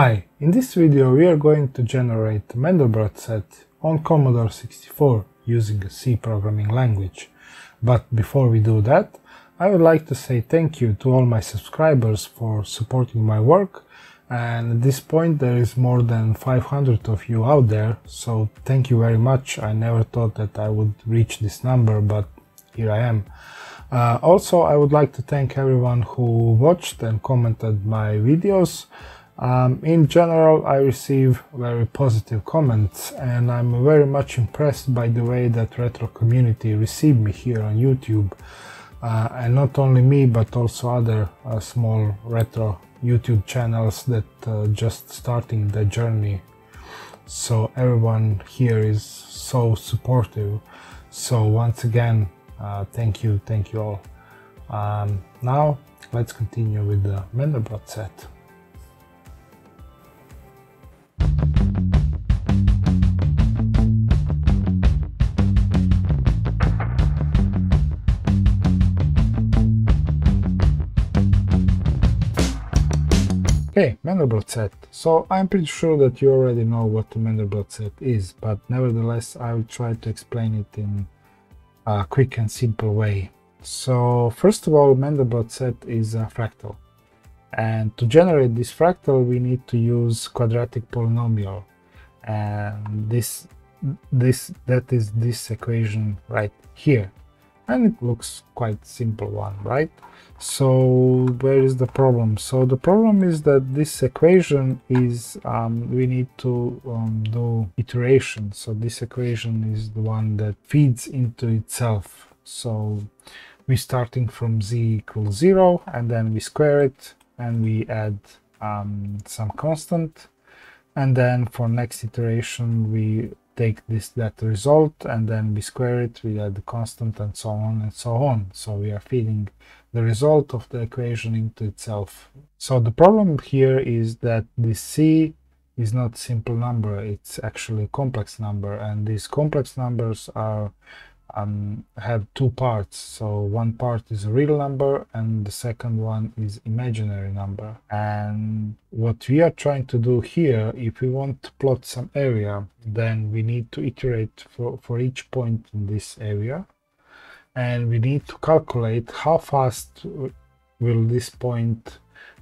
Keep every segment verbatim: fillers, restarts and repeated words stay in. Hi, in this video we are going to generate Mandelbrot set on Commodore sixty-four using a C programming language. But before we do that, I would like to say thank you to all my subscribers for supporting my work, and at this point there is more than five hundred of you out there, so thank you very much. I never thought that I would reach this number, but here I am. Uh, also, I would like to thank everyone who watched and commented my videos. Um, in general, I receive very positive comments, and I'm very much impressed by the way that retro community received me here on YouTube, uh, and not only me but also other uh, small retro YouTube channels that uh, just starting the journey. So everyone here is so supportive, so once again uh, thank you, thank you all. Um, now let's continue with the Mandelbrot set. Okay, Mandelbrot set. So I'm pretty sure that you already know what the Mandelbrot set is, but nevertheless I will try to explain it in a quick and simple way. So first of all, Mandelbrot set is a fractal, and to generate this fractal we need to use quadratic polynomial, and this this that is this equation right here, and it looks quite simple one, right? So where is the problem? So the problem is that this equation is um, we need to um, do iteration. So this equation is the one that feeds into itself. So we starting from z equals zero, and then we square it and we add um, some constant, and then for next iteration we take this that result, and then we square it, we add the constant, and so on and so on. So we are feeding the result of the equation into itself. So the problem here is that this C is not simple number, it's actually a complex number, and these complex numbers are um, have two parts. So one part is a real number and the second one is imaginary number. And what we are trying to do here, if we want to plot some area, then we need to iterate for, for each point in this area, and we need to calculate how fast will this point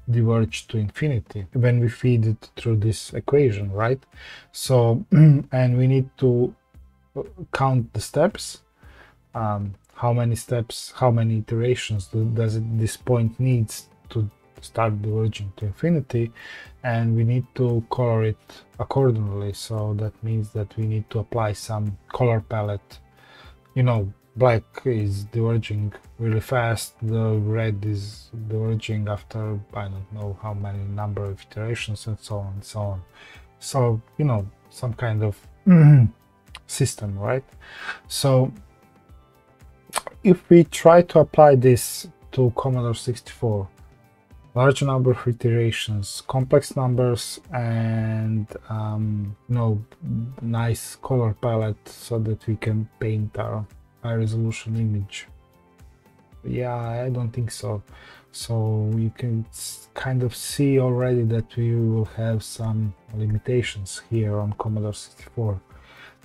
diverge to infinity when we feed it through this equation, right? So and we need to count the steps. Um, how many steps, how many iterations do, does it, this point needs to start diverging to infinity, and we need to color it accordingly. So that means that we need to apply some color palette. You know, black is diverging really fast, the red is diverging after I don't know how many number of iterations, and so on and so on. So, you know, some kind of system, right? So if we try to apply this to Commodore sixty-four, large number of iterations, complex numbers, and um, you know, nice color palette so that we can paint our high resolution image. Yeah, I don't think so. So you can kind of see already that we will have some limitations here on Commodore sixty-four.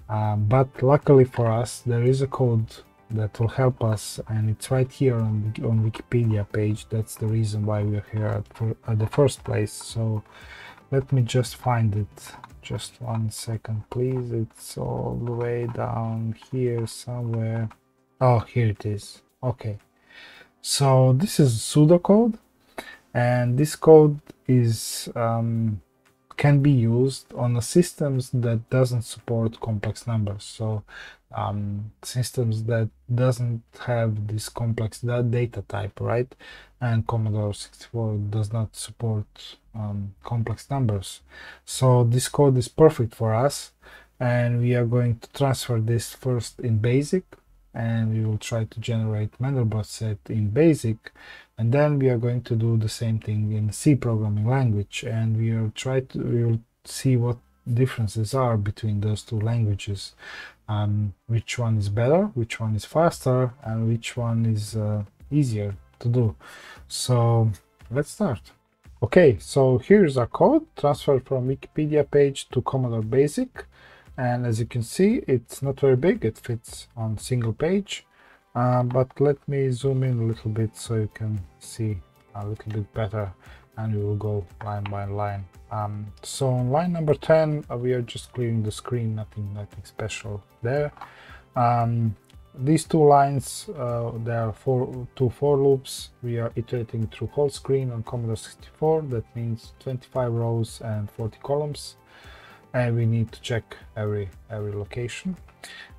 Uh, but luckily for us, there is a code that will help us, and it's right here on, on Wikipedia page. That's the reason why we're here at, for, at the first place. So let me just find it, just one second please. It's all the way down here somewhere. Oh, here it is. Okay, so this is pseudocode, and this code is um, can be used on a systems that doesn't support complex numbers. So um, systems that doesn't have this complex that data type, right? And Commodore sixty-four does not support um, complex numbers. So this code is perfect for us, and we are going to transfer this first in BASIC, and we will try to generate Mandelbrot set in BASIC, and then we are going to do the same thing in C programming language, and we will try to we will see what differences are between those two languages, um, which one is better, which one is faster, and which one is uh, easier to do. So let's start. Okay, so here's a code transferred from Wikipedia page to Commodore BASIC, and as you can see, it's not very big, it fits on single page, uh, but let me zoom in a little bit so you can see a little bit better, and we will go line by line. Um, so on line number ten, we are just clearing the screen, nothing nothing special there. Um, these two lines, uh, there are four, two for loops. We are iterating through whole screen on Commodore sixty-four. That means twenty-five rows and forty columns, and we need to check every every location.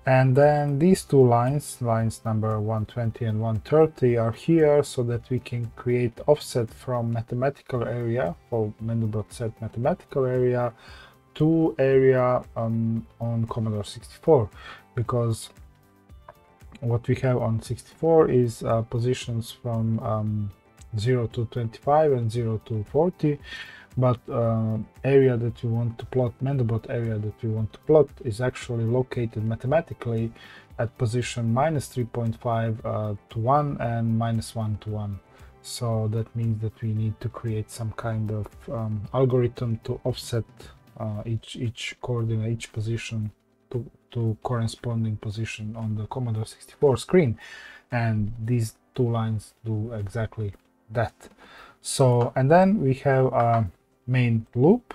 And then these two lines, lines number one twenty and one thirty, are here so that we can create offset from mathematical area, for Mandelbrot set mathematical area, to area um, on Commodore sixty-four, because what we have on sixty-four is uh, positions from um, zero to twenty-five and zero to forty, but uh, area that we want to plot, Mandelbrot area that we want to plot, is actually located mathematically at position minus three point five uh, to one and minus one to one. So that means that we need to create some kind of um, algorithm to offset uh, each each coordinate, each position to to corresponding position on the Commodore sixty-four screen, and these two lines do exactly that. So, and then we have a main loop,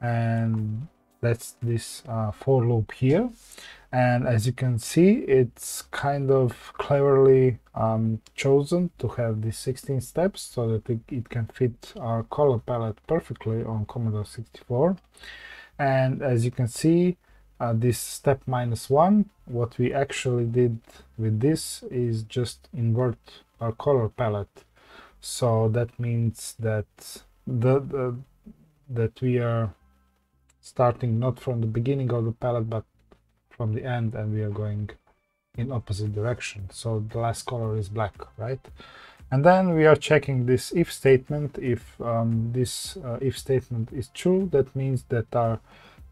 and that's this uh, for loop here, and as you can see, it's kind of cleverly um, chosen to have these sixteen steps so that it, it can fit our color palette perfectly on Commodore sixty-four. And as you can see, Uh, this step minus one, what we actually did with this is just invert our color palette. So that means that the, the that we are starting not from the beginning of the palette but from the end, and we are going in opposite direction. So the last color is black, right? And then we are checking this if statement. If um, this uh, if statement is true, that means that our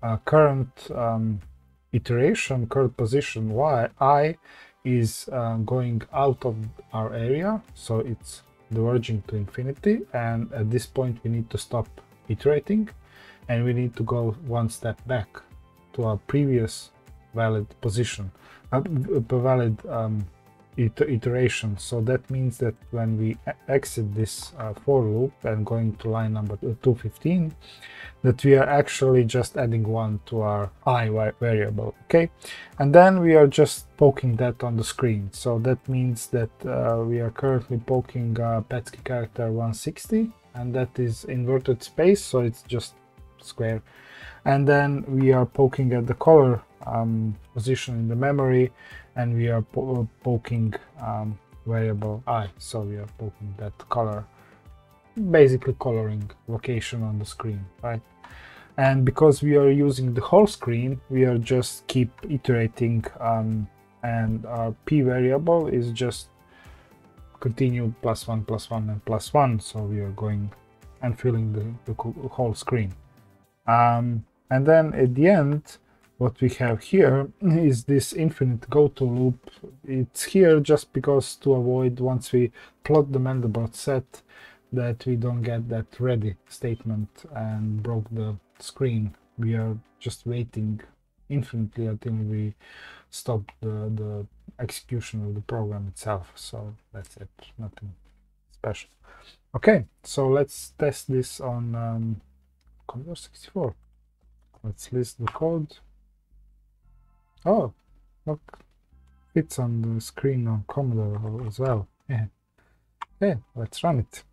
Uh, current um, iteration, current position y I is uh, going out of our area, so it's diverging to infinity, and at this point we need to stop iterating and we need to go one step back to our previous valid position, uh, valid um, iteration. So that means that when we exit this uh, for loop and going to line number two fifteen, that we are actually just adding one to our I variable. Okay, and then we are just poking that on the screen, so that means that uh, we are currently poking uh, PETSCII character one sixty, and that is inverted space, so it's just square, and then we are poking at the color um, position in the memory, and we are po poking um, variable I, so we are poking that color, basically coloring location on the screen, right? And because we are using the whole screen, we are just keep iterating, um, and our p variable is just continue plus one plus one and plus one, so we are going and filling the, the whole screen. Um, and then at the end, what we have here is this infinite goto loop. It's here just because to avoid, once we plot the Mandelbrot set, that we don't get that ready statement and broke the screen. We are just waiting infinitely until we stop the, the execution of the program itself. So that's it, nothing special. Okay, so let's test this on um, Commodore sixty-four. Let's list the code. Oh, look, it's on the screen on Commodore as well. Yeah. Okay, let's run it.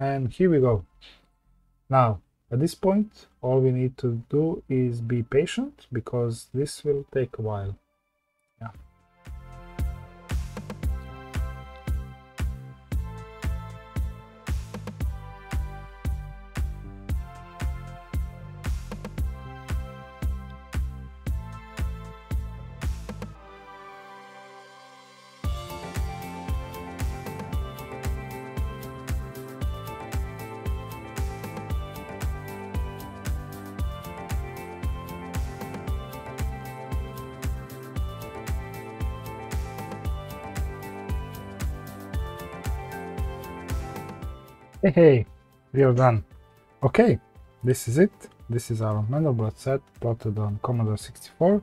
And here we go. Now, at this point, all we need to do is be patient, because this will take a while. Yeah. Hey, hey, we are done. Okay, this is it. This is our Mandelbrot set plotted on Commodore sixty-four,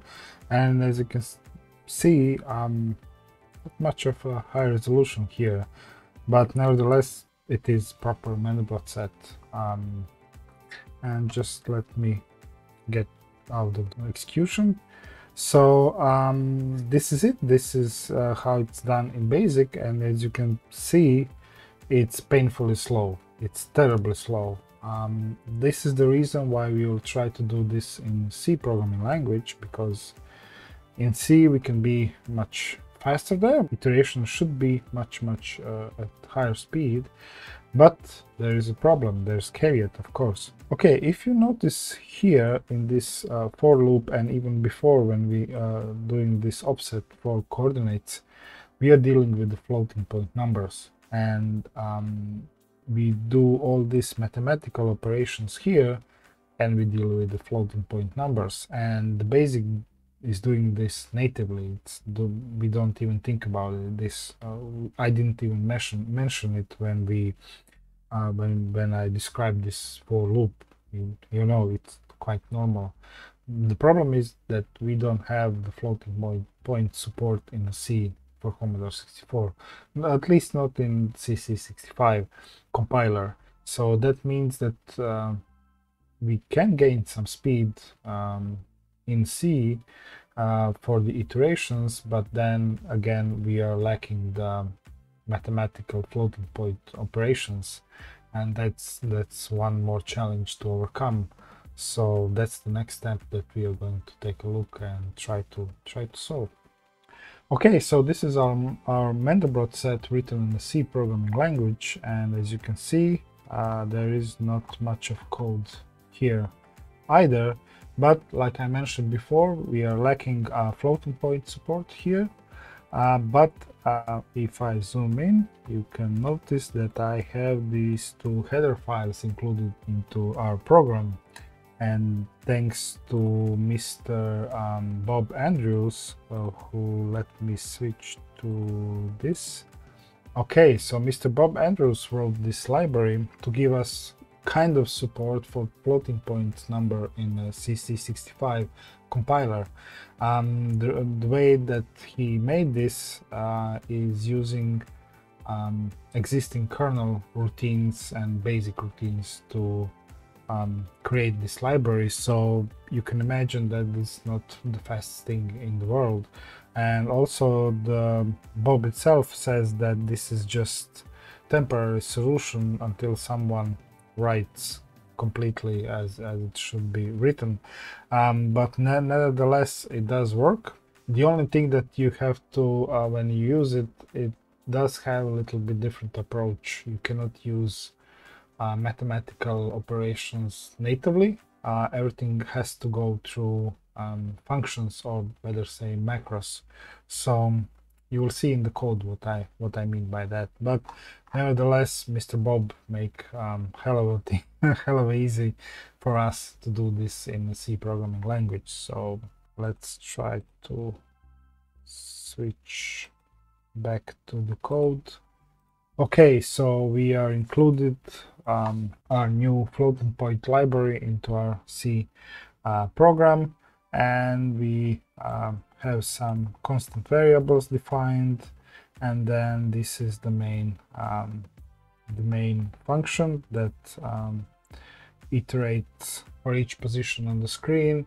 and as you can see, um, not much of a high resolution here, but nevertheless it is proper Mandelbrot set. Um, and just let me get out of the execution. So um, this is it. This is uh, how it's done in BASIC, and as you can see, it's painfully slow. It's terribly slow. Um, this is the reason why we will try to do this in C programming language, because in C we can be much faster there. Iteration should be much, much uh, at higher speed, but there is a problem. There's caveat, of course. Okay, if you notice here in this uh, for loop, and even before when we are uh, doing this offset for coordinates, we are dealing with the floating point numbers, and um, we do all these mathematical operations here, and we deal with the floating point numbers, and the BASIC is doing this natively. It's do, we don't even think about it. This uh, I didn't even mention mention it when we uh, when when I described this for loop. You, you know, it's quite normal. The problem is that we don't have the floating point point support in C for Commodore sixty-four, at least not in C C sixty-five compiler. So that means that uh, we can gain some speed um, in C uh, for the iterations, but then again we are lacking the mathematical floating point operations, and that's that's one more challenge to overcome. So that's the next step that we are going to take a look and try to try to solve. Okay, so this is our, our Mandelbrot set written in the C programming language, and as you can see, uh, there is not much of code here either, but like I mentioned before, we are lacking uh, floating point support here, uh, but uh, if I zoom in, you can notice that I have these two header files included into our program, and thanks to Mister Um, Bob Andrews, uh, who let me switch to this. Okay, so Mister Bob Andrews wrote this library to give us kind of support for floating point number in a C C sixty-five compiler. Um, the, the way that he made this uh, is using um, existing kernel routines and BASIC routines to Um, create this library, so you can imagine that it's not the fastest thing in the world. And also the Bob itself says that this is just temporary solution until someone writes completely as, as it should be written, um, but ne nevertheless it does work. The only thing that you have to uh, when you use it, it does have a little bit different approach. You cannot use Uh, mathematical operations natively. Uh, everything has to go through um, functions, or better say macros. So you will see in the code what I what I mean by that. But nevertheless, Mister Bob make um, hell of a thing, hell of easy for us to do this in the C programming language. So let's try to switch back to the code. Okay, so we are included um, our new floating point library into our C uh, program, and we uh, have some constant variables defined, and then this is the main um, the main function that um, iterates for each position on the screen,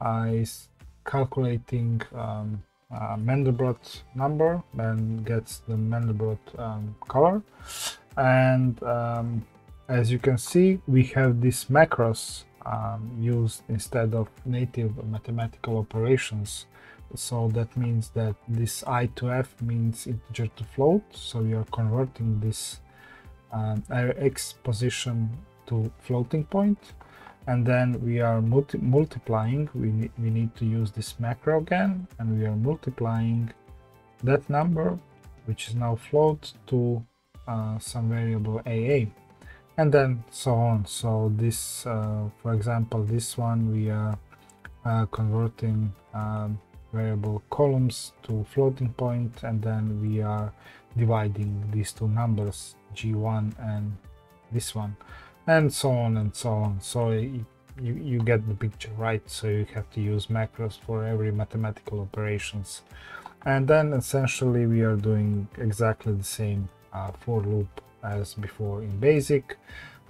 uh, is calculating um, Uh, Mandelbrot number and gets the Mandelbrot um, color. And um, as you can see, we have these macros um, used instead of native mathematical operations. So that means that this I to F means integer to float, so we are converting this um, X position to floating point, and then we are multi multiplying, we, ne we need to use this macro again, and we are multiplying that number, which is now float, to uh, some variable A A, and then so on. So this, uh, for example, this one, we are uh, converting um, variable columns to floating point, and then we are dividing these two numbers, G one and this one. and so on and so on. So you, you get the picture, right? So you have to use macros for every mathematical operations. And then essentially we are doing exactly the same uh, for loop as before in BASIC.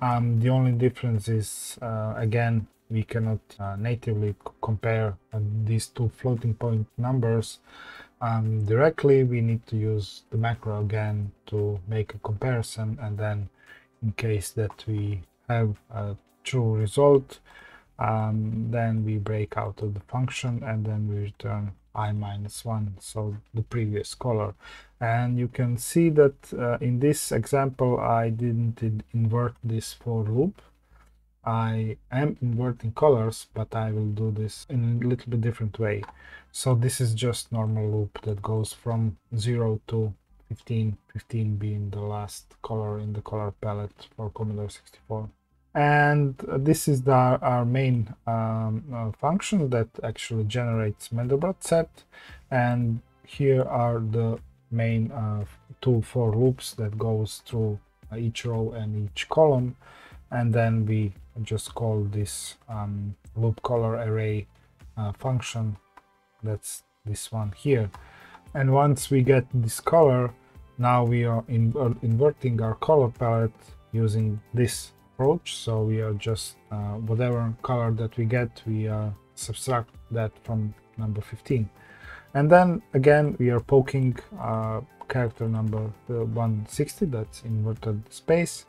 Um, the only difference is, uh, again, we cannot uh, natively compare uh, these two floating point numbers um, directly. We need to use the macro again to make a comparison, and then in case that we have a true result, um, then we break out of the function and then we return I minus one, so the previous color. And you can see that uh, in this example I didn't invert this for loop. I am inverting colors, but I will do this in a little bit different way. So this is just normal loop that goes from zero to fifteen, fifteen being the last color in the color palette for Commodore sixty-four. And this is the, our main um, uh, function that actually generates Mandelbrot set. And here are the main uh, two for loops that goes through each row and each column. And then we just call this um, loop color array uh, function. That's this one here. And once we get this color, now we are in, uh, inverting our color palette using this approach. So we are just uh, whatever color that we get, we uh, subtract that from number fifteen. And then again, we are poking uh, character number one sixty, that's inverted space,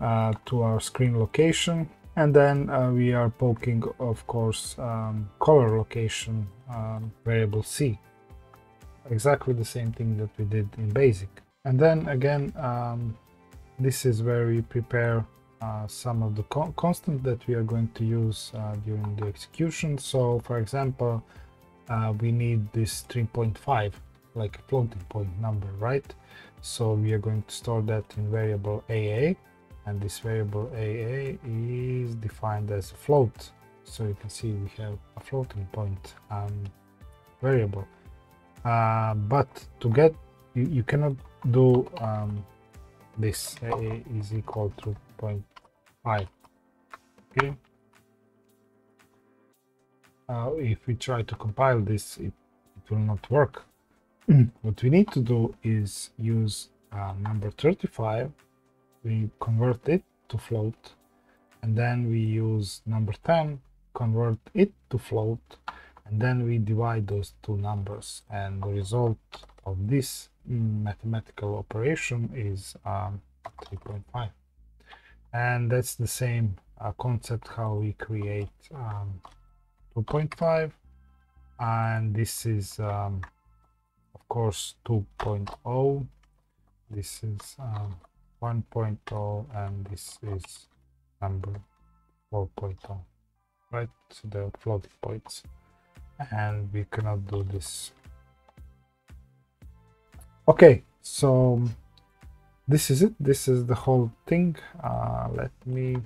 Uh, to our screen location, and then uh, we are poking, of course, um, color location um, variable C. Exactly the same thing that we did in BASIC. And then again, um, this is where we prepare uh, some of the con constant that we are going to use uh, during the execution. So, for example, uh, we need this three point five, like a floating point number, right? So we are going to store that in variable A A. And this variable A A is defined as a float. So you can see we have a floating point um, variable. Uh, but to get, you, you cannot do um, this A A is equal to zero point five. Okay. Uh, if we try to compile this, it, it will not work. What we need to do is use uh, number thirty-five. We convert it to float, and then we use number ten, convert it to float, and then we divide those two numbers, and the result of this mathematical operation is um, three point five. And that's the same uh, concept how we create um, two point five, and this is um, of course two point zero, this is um, one point zero, and this is number four point zero, right? So the floating points, and we cannot do this. Okay, so this is it. This is the whole thing. Uh, let me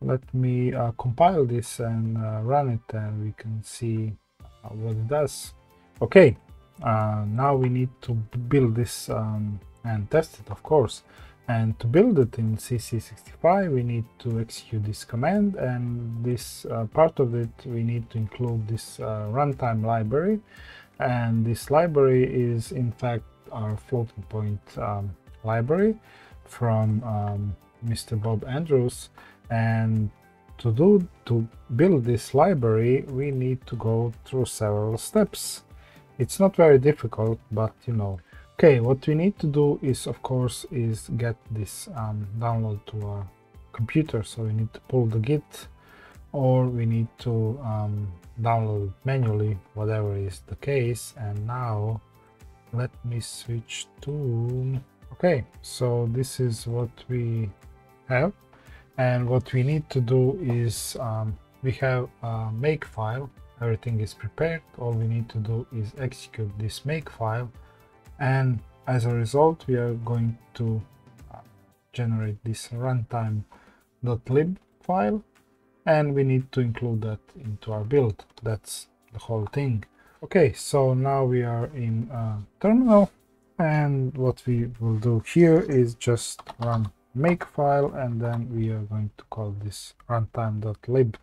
let me uh, compile this and uh, run it, and we can see uh, what it does. Okay, uh, now we need to build this. Um, and test it, of course. And to build it in C C sixty-five, we need to execute this command, and this uh, part of it we need to include this uh, runtime library, and this library is in fact our floating point um, library from um, Mister Bob Andrews. And to do to build this library, we need to go through several steps. It's not very difficult, but you know. Okay, what we need to do is, of course, is get this um, download to our computer. So we need to pull the Git, or we need to um, download it manually, whatever is the case. And now let me switch to... Okay, so this is what we have. And what we need to do is um, we have a make file. Everything is prepared. All we need to do is execute this make file. And as a result, we are going to generate this runtime.lib file, and we need to include that into our build. That's the whole thing. Okay, so now we are in a terminal, and what we will do here is just run makefile, and then we are going to call this runtime.lib,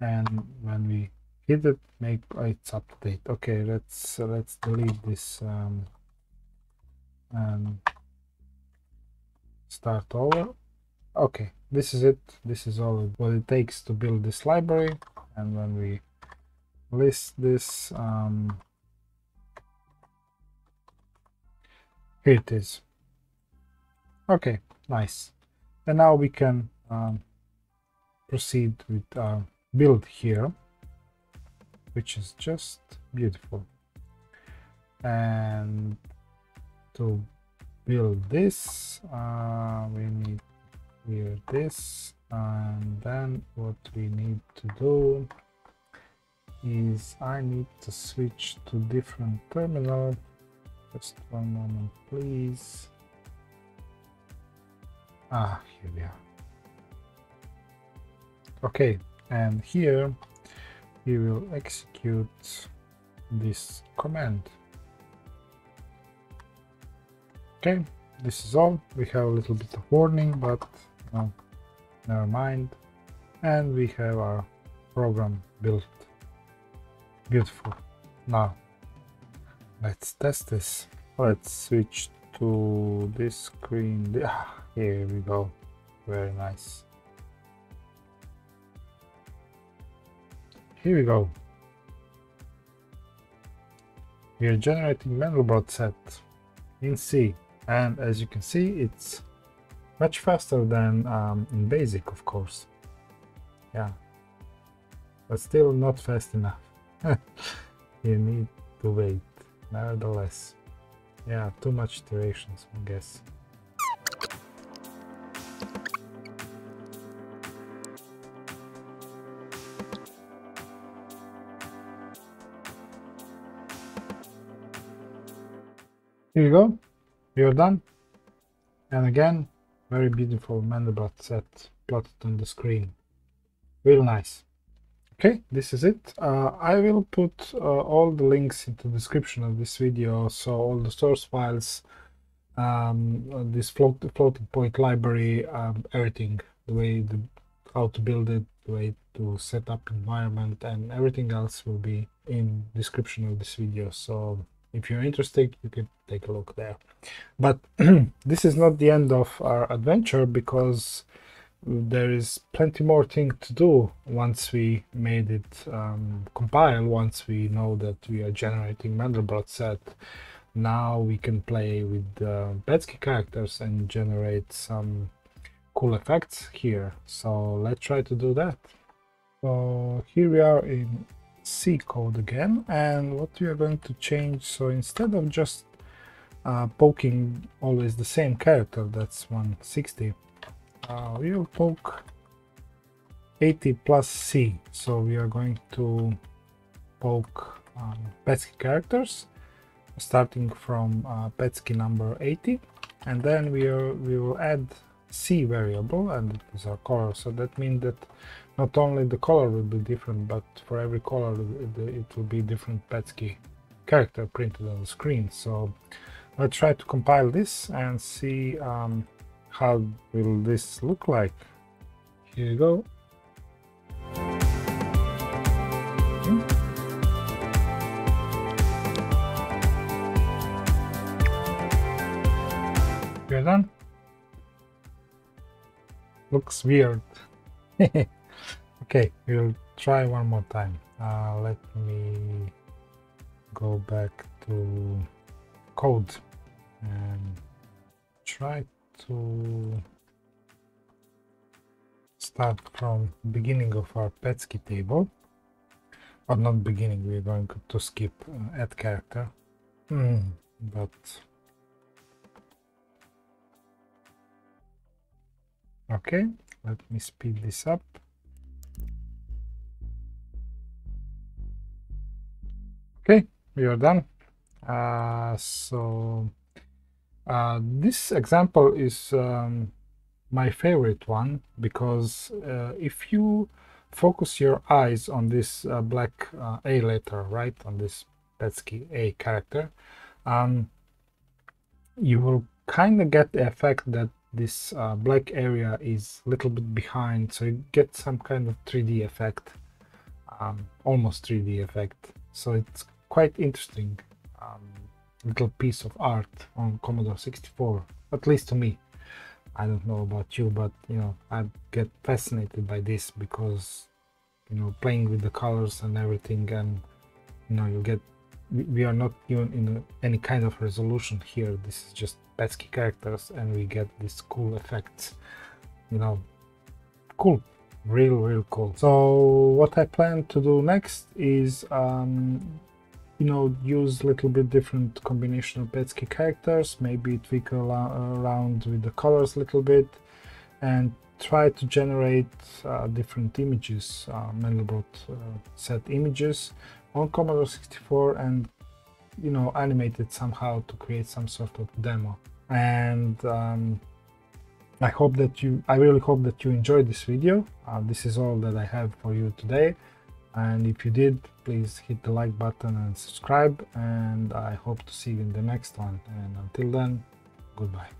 and when we hit it, make oh, it's update. Okay, let's uh, let's delete this um, and start over. Okay, this is it. This is all what it takes to build this library. And when we list this, um, here it is. Okay, nice. And now we can um, proceed with our build here, which is just beautiful. And to build this, uh, we need here this, and then what we need to do is I need to switch to different terminal. Just one moment, please. Ah, here we are. Okay, and here we will execute this command. Okay, this is all. We have a little bit of warning, but no, never mind. And we have our program built. Beautiful. Now let's test this. Let's switch to this screen. Ah, here we go. Very nice. Here we go. We are generating Mandelbrot set in C, and as you can see, it's much faster than um, in BASIC, of course. Yeah, but still not fast enough. You need to wait. Nevertheless, yeah, too much iterations, I guess. Here you go, we are done. And again, very beautiful Mandelbrot set plotted on the screen. Real nice. Okay, this is it. Uh, I will put uh, all the links into the description of this video, so all the source files, um, this float, floating point library, um, everything, the way the, how to build it, the way to set up environment, and everything else will be in description of this video. So if you're interested, you can take a look there. But this is not the end of our adventure, because there is plenty more thing to do once we made it um, compile. Once we know that we are generating Mandelbrot set, now we can play with the PETSCII characters and generate some cool effects here. So let's try to do that. So here we are in C code again, and what we are going to change, so instead of just uh, poking always the same character, that's one sixty, uh, we will poke eighty plus C. So we are going to poke um, PETSCII characters starting from uh, PETSCII number eighty, and then we are we will add C variable, and it is our color. So that means that not only the color will be different, but for every color it will be different PETSCII character printed on the screen. So let's try to compile this and see um, how will this look like. Here you go. We're done. Looks weird. Okay, we'll try one more time. Uh, let me go back to code and try to start from beginning of our PETSCII table. Or not beginning, we're going to skip uh, add character. Mm, but okay, let me speed this up. Okay, we are done. Uh, so uh, this example is um, my favorite one, because uh, if you focus your eyes on this uh, black uh, A letter, right, on this PETSCII A character, um, you will kind of get the effect that this uh, black area is a little bit behind, so you get some kind of three D effect, um, almost three D effect. So it's quite interesting um, little piece of art on Commodore sixty-four, at least to me. I don't know about you, but you know, I get fascinated by this because, you know, playing with the colors and everything, and you know, you get, we are not even in any kind of resolution here. This is just PETSCII characters, and we get these cool effects, you know, cool, real, real cool. So what I plan to do next is, um, you know, use a little bit different combination of PETSCII characters, maybe tweak around with the colors a little bit, and try to generate uh, different images, uh, Mandelbrot uh, set images on Commodore sixty-four, and you know, animate it somehow to create some sort of demo. And um, I hope that you, I really hope that you enjoyed this video. Uh, this is all that I have for you today. And if you did, please hit the like button and subscribe, and I hope to see you in the next one. And until then, goodbye.